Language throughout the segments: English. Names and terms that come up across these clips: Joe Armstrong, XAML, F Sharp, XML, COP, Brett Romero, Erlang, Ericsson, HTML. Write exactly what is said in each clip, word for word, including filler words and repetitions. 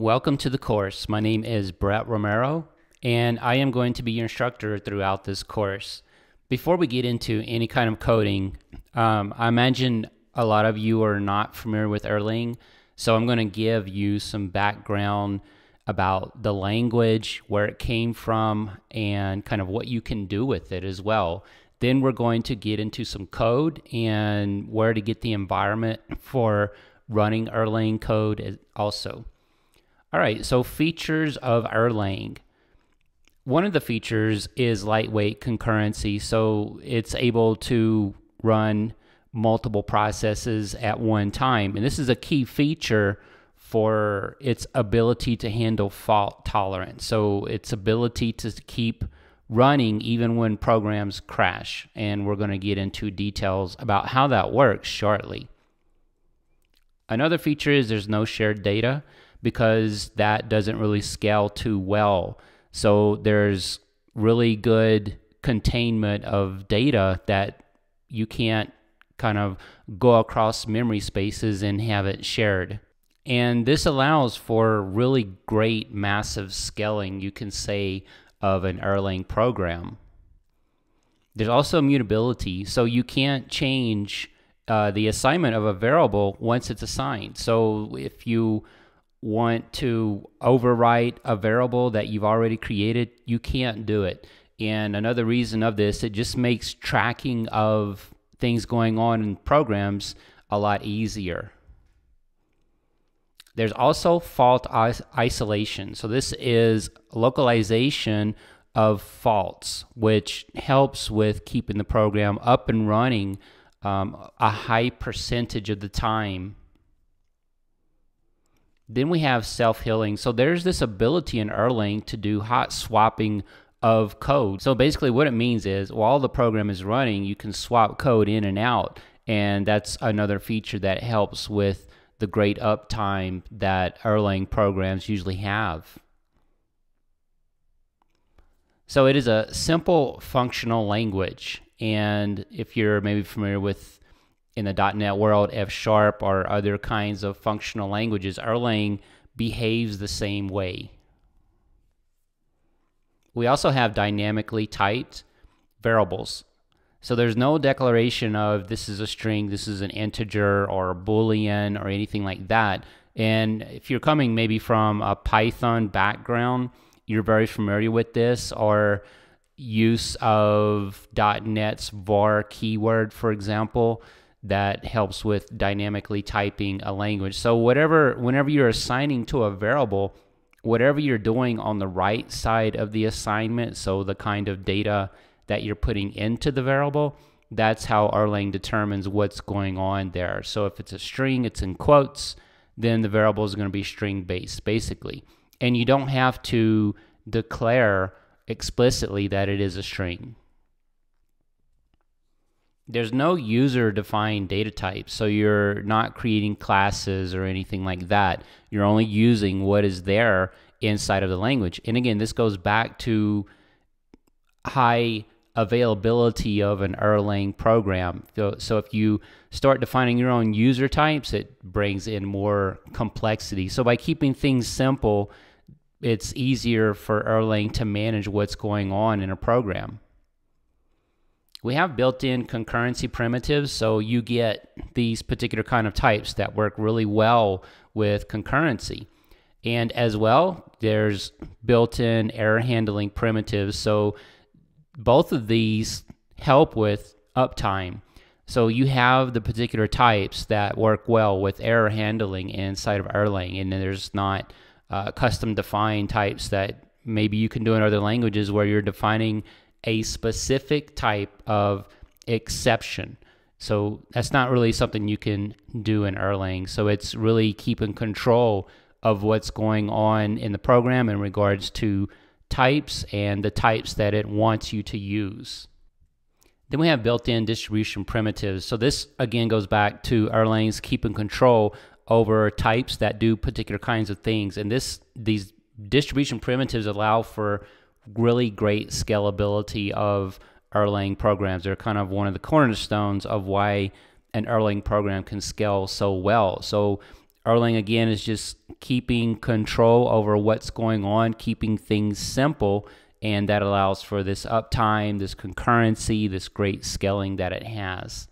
Welcome to the course. My name is Brett Romero, and I am going to be your instructor throughout this course. Before we get into any kind of coding, um, I imagine a lot of you are not familiar with Erlang, so I'm going to give you some background about the language, where it came from, and kind of what you can do with it as well. Then we're going to get into some code and where to get the environment for running Erlang code also. All right, so features of Erlang. One of the features is lightweight concurrency, so it's able to run multiple processes at one time. And this is a key feature for its ability to handle fault tolerance, so its ability to keep running even when programs crash, and we're going to get into details about how that works shortly. Another feature is there's no shared data because that doesn't really scale too well. So there's really good containment of data that you can't kind of go across memory spaces and have it shared. And this allows for really great massive scaling, you can say, of an Erlang program. There's also immutability, so you can't change uh, the assignment of a variable once it's assigned. So if you want to overwrite a variable that you've already created, you can't do it. And another reason of this, it just makes tracking of things going on in programs a lot easier. There's also fault isolation. So this is localization of faults, which helps with keeping the program up and running um, a high percentage of the time. Then we have self-healing. So there's this ability in Erlang to do hot swapping of code. So basically what it means is while the program is running, you can swap code in and out. And that's another feature that helps with the great uptime that Erlang programs usually have. So it is a simple functional language. And if you're maybe familiar with in the dot net world, F Sharp or other kinds of functional languages, Erlang behaves the same way. We also have dynamically typed variables. So there's no declaration of this is a string, this is an integer or a Boolean or anything like that. And if you're coming maybe from a Python background, you're very familiar with this, or use of dot net's var keyword, for example, that helps with dynamically typing a language. So whatever, whenever you're assigning to a variable, whatever you're doing on the right side of the assignment, so the kind of data that you're putting into the variable, that's how Erlang determines what's going on there. So if it's a string, it's in quotes, then the variable is going to be string based basically. And you don't have to declare explicitly that it is a string. There's no user defined data type. So you're not creating classes or anything like that. You're only using what is there inside of the language. And again, this goes back to high availability of an Erlang program. So, so if you start defining your own user types, it brings in more complexity. So by keeping things simple, it's easier for Erlang to manage what's going on in a program. We have built-in concurrency primitives, so you get these particular kind of types that work really well with concurrency. And as well, there's built-in error handling primitives, so both of these help with uptime. So you have the particular types that work well with error handling inside of Erlang, and there's not uh, custom defined types that maybe you can do in other languages where you're defining a specific type of exception. So that's not really something you can do in Erlang. So it's really keeping control of what's going on in the program in regards to types and the types that it wants you to use. Then we have built-in distribution primitives. So this again goes back to Erlang's keeping control over types that do particular kinds of things. And this, these distribution primitives allow for really great scalability of Erlang programs. They're kind of one of the cornerstones of why an Erlang program can scale so well. So Erlang again is just keeping control over what's going on, keeping things simple, and that allows for this uptime, this concurrency, this great scaling that it has.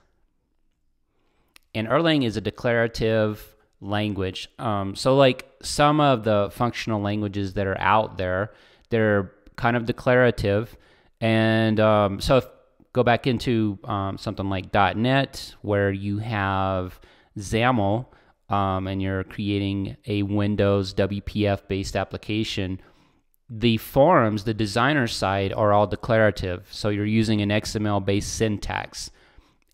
And Erlang is a declarative language. Um, so like some of the functional languages that are out there, they're kind of declarative. And um, so if, go back into um, something like dot net, where you have XAML, um, and you're creating a Windows W P F-based application, the forms, the designer side, are all declarative. So you're using an X M L-based syntax.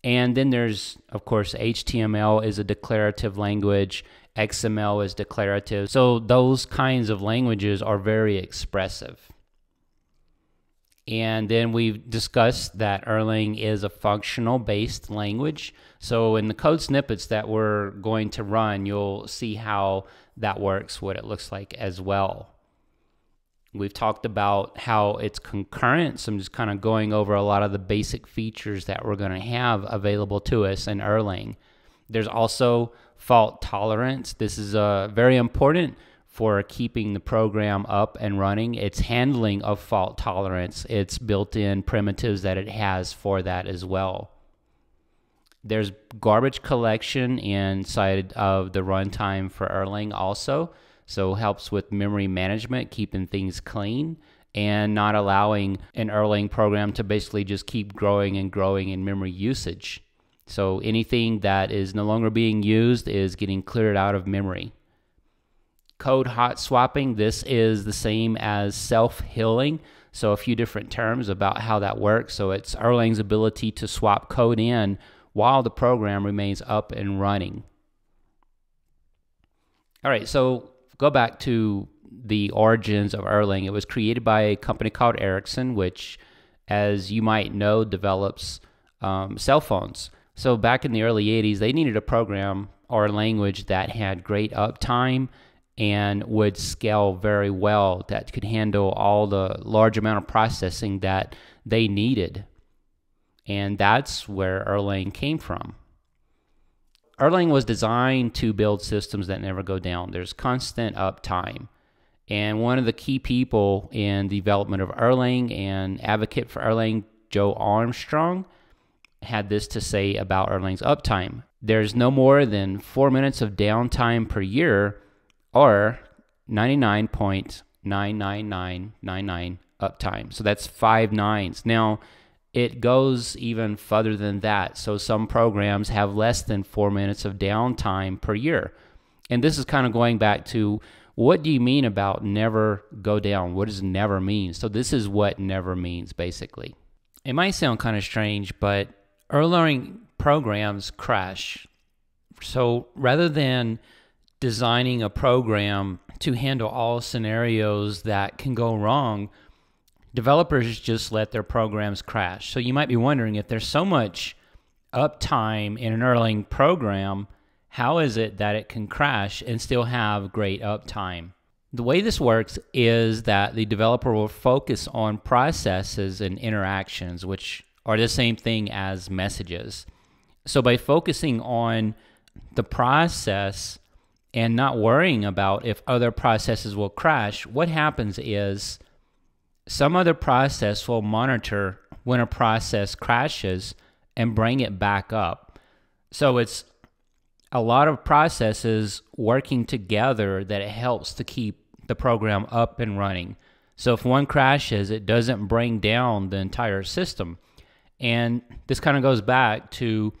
And then there's, of course, H T M L is a declarative language, X M L is declarative. So those kinds of languages are very expressive. And then we've discussed that Erlang is a functional-based language. So in the code snippets that we're going to run, you'll see how that works, what it looks like as well. We've talked about how it's concurrent, so I'm just kind of going over a lot of the basic features that we're going to have available to us in Erlang. There's also fault tolerance. This is uh, very important for keeping the program up and running. It's handling of fault tolerance. It's built-in primitives that it has for that as well. There's garbage collection inside of the runtime for Erlang also. So helps with memory management, keeping things clean, and not allowing an Erlang program to basically just keep growing and growing in memory usage. So anything that is no longer being used is getting cleared out of memory. Code hot swapping, this is the same as self-healing. So a few different terms about how that works. So it's Erlang's ability to swap code in while the program remains up and running. All right, so go back to the origins of Erlang. It was created by a company called Ericsson, which, as you might know, develops um, cell phones. So back in the early eighties, they needed a program or a language that had great uptime and would scale very well, that could handle all the large amount of processing that they needed. And that's where Erlang came from. Erlang was designed to build systems that never go down. There's constant uptime. And one of the key people in the development of Erlang and advocate for Erlang, Joe Armstrong, had this to say about Erlang's uptime. There's no more than four minutes of downtime per year, or ninety-nine point nine nine nine nine nine uptime. So that's five nines. Now, it goes even further than that. So some programs have less than four minutes of downtime per year. And this is kind of going back to, what do you mean about never go down? What does never mean? So this is what never means, basically. It might sound kind of strange, but Erlang programs crash. So rather than designing a program to handle all scenarios that can go wrong, developers just let their programs crash. So you might be wondering, if there's so much uptime in an Erlang program, how is it that it can crash and still have great uptime? The way this works is that the developer will focus on processes and interactions, which are the same thing as messages. So by focusing on the process and not worrying about if other processes will crash, what happens is some other process will monitor when a process crashes and bring it back up. So it's a lot of processes working together that it helps to keep the program up and running. So if one crashes, it doesn't bring down the entire system. And this kind of goes back to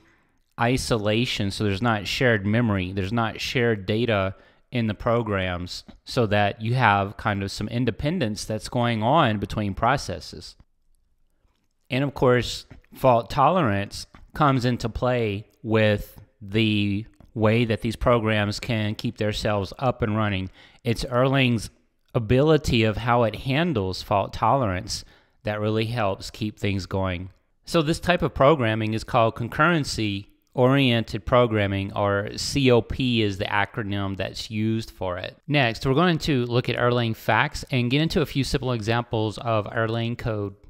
isolation. So there's not shared memory, there's not shared data in the programs, so that you have kind of some independence that's going on between processes. And of course, fault tolerance comes into play with the way that these programs can keep themselves up and running. It's Erlang's ability of how it handles fault tolerance that really helps keep things going. So this type of programming is called concurrency oriented programming, or COP is the acronym that's used for it. Next, we're going to look at Erlang facts and get into a few simple examples of Erlang code.